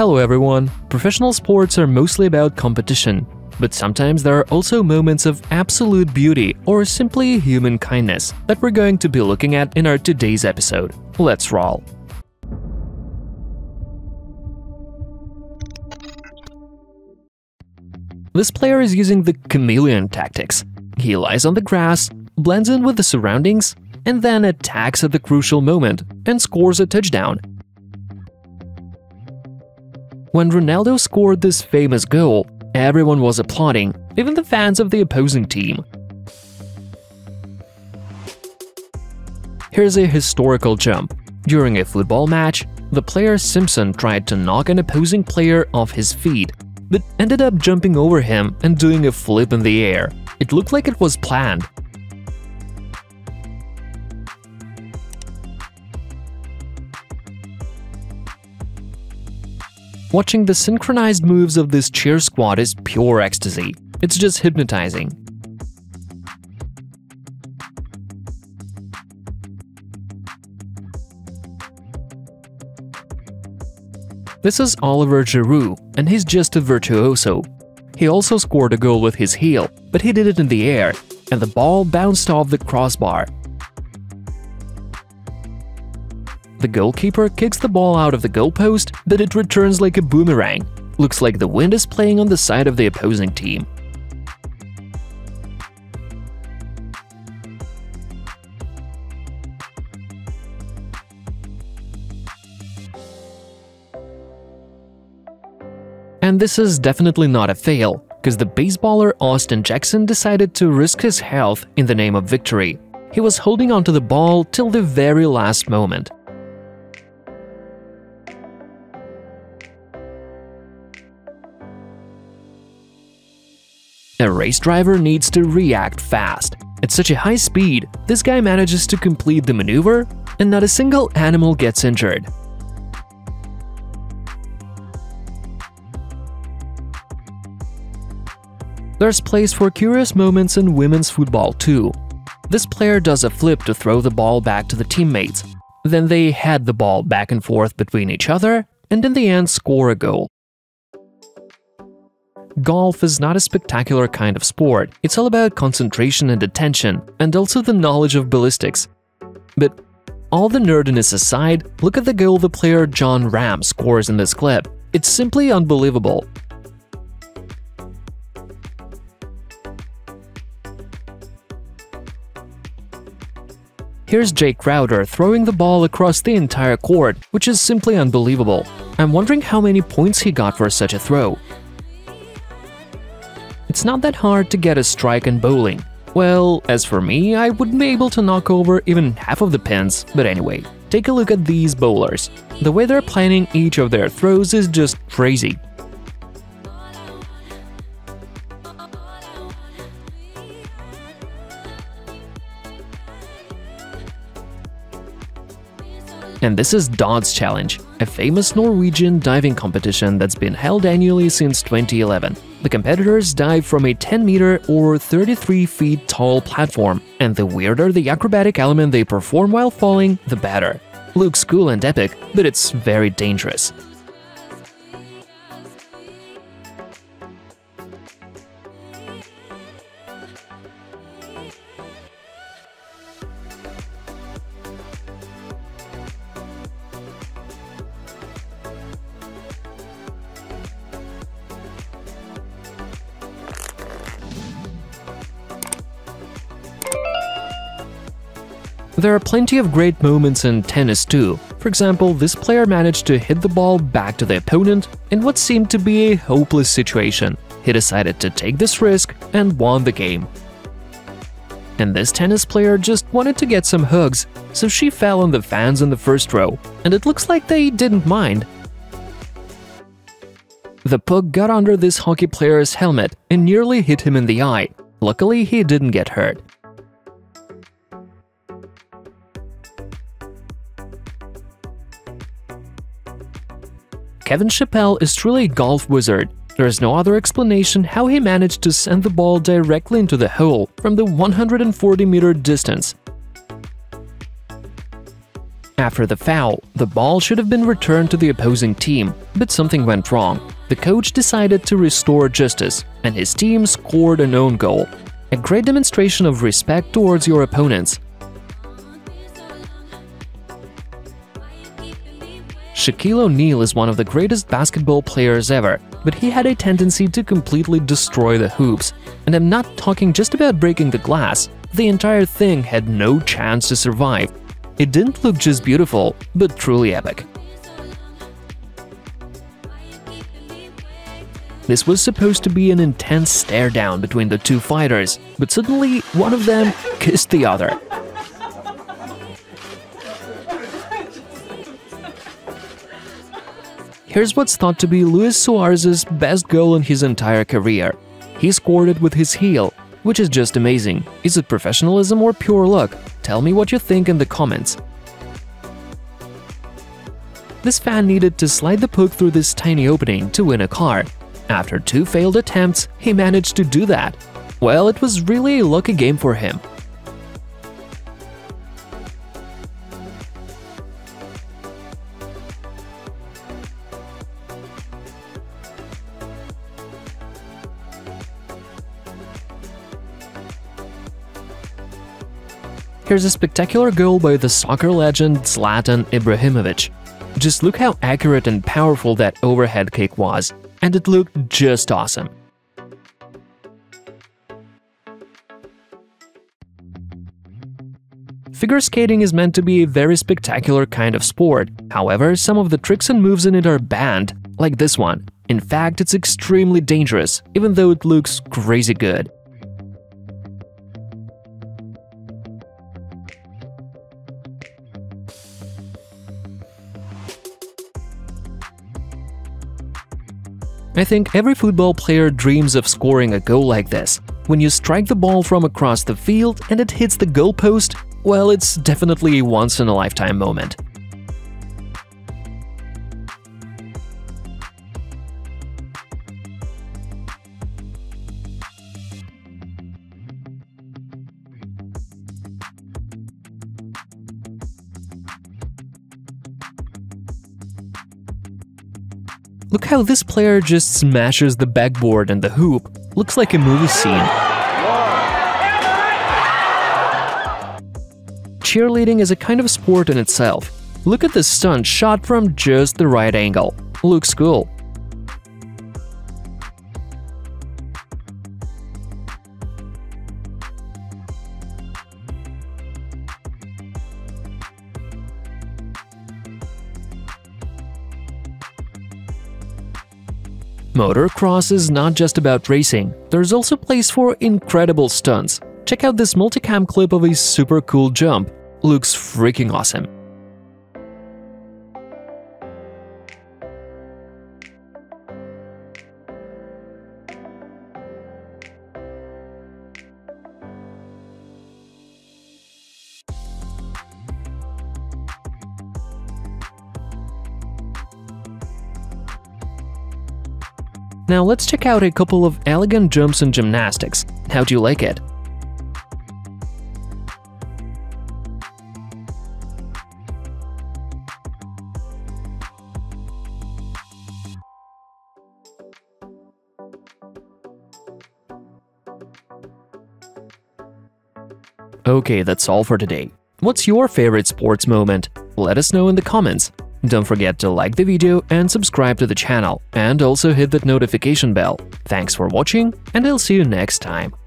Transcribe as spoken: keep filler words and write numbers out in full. Hello everyone! Professional sports are mostly about competition, but sometimes there are also moments of absolute beauty or simply human kindness that we're going to be looking at in our today's episode. Let's roll! This player is using the chameleon tactics. He lies on the grass, blends in with the surroundings, and then attacks at the crucial moment and scores a touchdown. When Ronaldo scored this famous goal, everyone was applauding, even the fans of the opposing team. Here's a historical jump. During a football match, the player Simpson tried to knock an opposing player off his feet, but ended up jumping over him and doing a flip in the air. It looked like it was planned. Watching the synchronized moves of this cheer squad is pure ecstasy. It's just hypnotizing. This is Oliver Giroud, and he's just a virtuoso. He also scored a goal with his heel, but he did it in the air, and the ball bounced off the crossbar. The goalkeeper kicks the ball out of the goalpost, but it returns like a boomerang. Looks like the wind is playing on the side of the opposing team. And this is definitely not a fail, because the baseballer Austin Jackson decided to risk his health in the name of victory. He was holding onto the ball till the very last moment. A race driver needs to react fast. At such a high speed, this guy manages to complete the maneuver, and not a single animal gets injured. There's place for curious moments in women's football too. This player does a flip to throw the ball back to the teammates. Then they head the ball back and forth between each other and in the end score a goal. Golf is not a spectacular kind of sport. It's all about concentration and attention, and also the knowledge of ballistics. But all the nerdiness aside, look at the goal the player John Ram scores in this clip. It's simply unbelievable. Here's Jake Crowder throwing the ball across the entire court, which is simply unbelievable. I'm wondering how many points he got for such a throw. It's not that hard to get a strike in bowling. Well, as for me, I wouldn't be able to knock over even half of the pins, but anyway, take a look at these bowlers. The way they're planning each of their throws is just crazy. And this is Dodds Challenge, a famous Norwegian diving competition that's been held annually since twenty eleven. The competitors dive from a ten meter or thirty-three feet tall platform, and the weirder the acrobatic element they perform while falling, the better. Looks cool and epic, but it's very dangerous. There are plenty of great moments in tennis too. For example, this player managed to hit the ball back to the opponent in what seemed to be a hopeless situation. He decided to take this risk and won the game. And this tennis player just wanted to get some hugs, so she fell on the fans in the first row, and it looks like they didn't mind. The puck got under this hockey player's helmet and nearly hit him in the eye. Luckily, he didn't get hurt. Kevin Chappell is truly a golf wizard. There is no other explanation how he managed to send the ball directly into the hole from the one hundred forty meter distance. After the foul, the ball should have been returned to the opposing team, but something went wrong. The coach decided to restore justice, and his team scored an own goal. A great demonstration of respect towards your opponents. Shaquille O'Neal is one of the greatest basketball players ever, but he had a tendency to completely destroy the hoops. And I'm not talking just about breaking the glass, the entire thing had no chance to survive. It didn't look just beautiful, but truly epic. This was supposed to be an intense stare down between the two fighters, but suddenly one of them kissed the other. Here's what's thought to be Luis Suarez's best goal in his entire career. He scored it with his heel, which is just amazing. Is it professionalism or pure luck? Tell me what you think in the comments. This fan needed to slide the puck through this tiny opening to win a card. After two failed attempts, he managed to do that. Well, it was really a lucky game for him. Here's a spectacular goal by the soccer legend Zlatan Ibrahimovic. Just look how accurate and powerful that overhead kick was, and it looked just awesome. Figure skating is meant to be a very spectacular kind of sport, however, some of the tricks and moves in it are banned, like this one. In fact, it's extremely dangerous, even though it looks crazy good. I think every football player dreams of scoring a goal like this. When you strike the ball from across the field and it hits the goalpost, well, it's definitely a once-in-a-lifetime moment. Look how this player just smashes the backboard and the hoop. Looks like a movie scene. Cheerleading is a kind of sport in itself. Look at this stunt shot from just the right angle. Looks cool. Motocross is not just about racing, there's also place for incredible stunts. Check out this multicam clip of a super cool jump, looks freaking awesome. Now let's check out a couple of elegant jumps in gymnastics. How do you like it? Okay, that's all for today. What's your favorite sports moment? Let us know in the comments. Don't forget to like the video and subscribe to the channel, and also hit that notification bell. Thanks for watching, and I'll see you next time.